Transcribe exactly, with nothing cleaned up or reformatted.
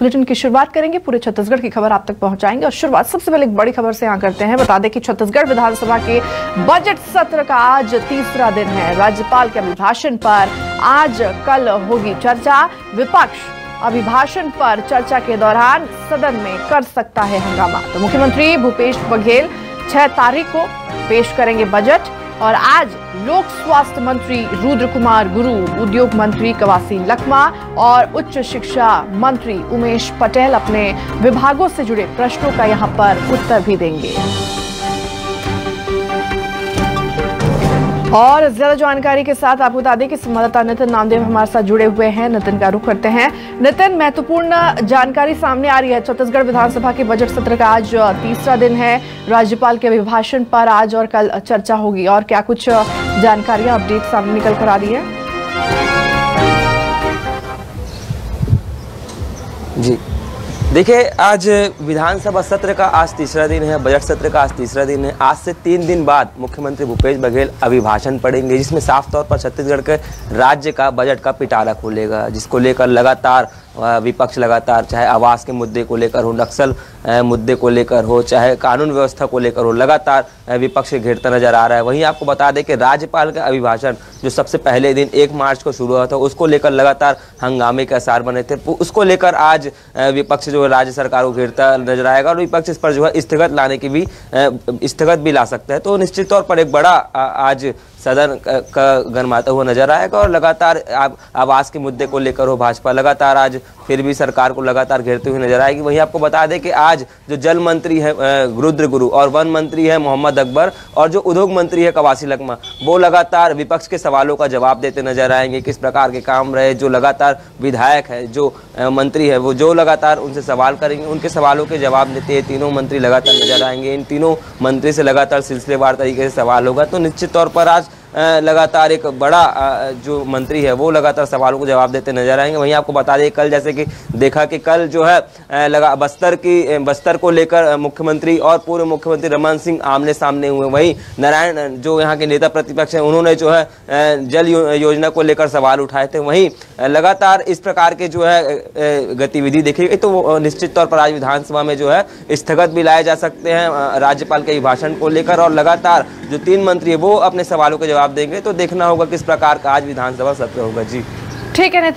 Bulletin की शुरुआत करेंगे, पूरे छत्तीसगढ़ की खबर आप तक पहुंचाएंगे और शुरुआत सबसे पहले एक बड़ी खबर से यहाँ करते हैं। बता दें कि छत्तीसगढ़ विधानसभा के बजट सत्र का आज तीसरा दिन है। राज्यपाल के अभिभाषण पर आज कल होगी चर्चा। विपक्ष अभिभाषण पर चर्चा के दौरान सदन में कर सकता है हंगामा। तो मुख्यमंत्री भूपेश बघेल छह तारीख को पेश करेंगे बजट और आज लोक स्वास्थ्य मंत्री रुद्र कुमार गुरु, उद्योग मंत्री कवासी लखमा और उच्च शिक्षा मंत्री उमेश पटेल अपने विभागों से जुड़े प्रश्नों का यहां पर उत्तर भी देंगे। और ज्यादा जानकारी के साथ आपको बता दें कि संवाददाता नितिन नामदेव हमारे साथ जुड़े हुए हैं। नितिन का रुख करते हैं। नितिन, महत्वपूर्ण जानकारी सामने आ रही है। छत्तीसगढ़ विधानसभा के बजट सत्र का आज तीसरा दिन है। राज्यपाल के अभिभाषण पर आज और कल चर्चा होगी और क्या कुछ जानकारियां अपडेट सामने निकल कर आ रही है? जी देखिए, आज विधानसभा सत्र का आज तीसरा दिन है, बजट सत्र का आज तीसरा दिन है। आज से तीन दिन बाद मुख्यमंत्री भूपेश बघेल अभिभाषण पढ़ेंगे, जिसमें साफ तौर पर छत्तीसगढ़ के राज्य का बजट का पिटारा खोलेगा, जिसको लेकर लगातार विपक्ष लगातार चाहे आवास के मुद्दे को लेकर हो, नक्सल मुद्दे को लेकर हो, चाहे कानून व्यवस्था को लेकर हो, लगातार विपक्ष घेरता नजर आ रहा है। वहीं आपको बता दें कि राज्यपाल का अभिभाषण जो सबसे पहले दिन एक मार्च को शुरू हुआ था, उसको लेकर लगातार हंगामे के आसार बने थे। उसको लेकर आज विपक्ष जो राज्य सरकार को घेरता नजर आएगा और विपक्ष इस पर जो है स्थगित लाने की भी स्थगित भी ला सकता है। तो निश्चित तौर पर एक बड़ा आज सदन का गरमाता हुआ नजर आएगा और लगातार आवास के मुद्दे को लेकर हो, भाजपा लगातार आज फिर भी सरकार को लगातार घेरते हुए नजर आएगी। वहीं आपको बता दें कि आज जो जल मंत्री है रुद्र गुरु और वन मंत्री है मोहम्मद अकबर और जो उद्योग मंत्री है कवासी लखमा, वो लगातार विपक्ष के सवालों का जवाब देते नजर आएंगे। किस प्रकार के काम रहे, जो लगातार विधायक है, जो मंत्री है, वो जो लगातार उनसे सवाल करेंगे, उनके सवालों के जवाब देते ये तीनों मंत्री लगातार नजर आएंगे। इन तीनों मंत्री से लगातार सिलसिलेवार तरीके से सवाल होगा। तो निश्चित तौर पर आज लगातार एक बड़ा जो मंत्री है वो लगातार सवालों को जवाब देते नजर आएंगे। वहीं आपको बता दें कल जैसे कि देखा कि कल जो है लगा बस्तर की बस्तर को लेकर मुख्यमंत्री और पूर्व मुख्यमंत्री रमन सिंह आमने सामने हुए। वहीं नारायण जो यहाँ के नेता प्रतिपक्ष हैं, उन्होंने जो है जल योजना को लेकर सवाल उठाए थे। वहीं लगातार इस प्रकार के जो है गतिविधि देखी गई, तो निश्चित तौर पर आज विधानसभा में जो है स्थगित भी लाए जा सकते हैं राज्यपाल के अभिभाषण को लेकर और लगातार जो तीन मंत्री है वो अपने सवालों के जवाब देंगे। तो देखना होगा किस प्रकार का आज विधानसभा सत्र होगा। जी ठीक है।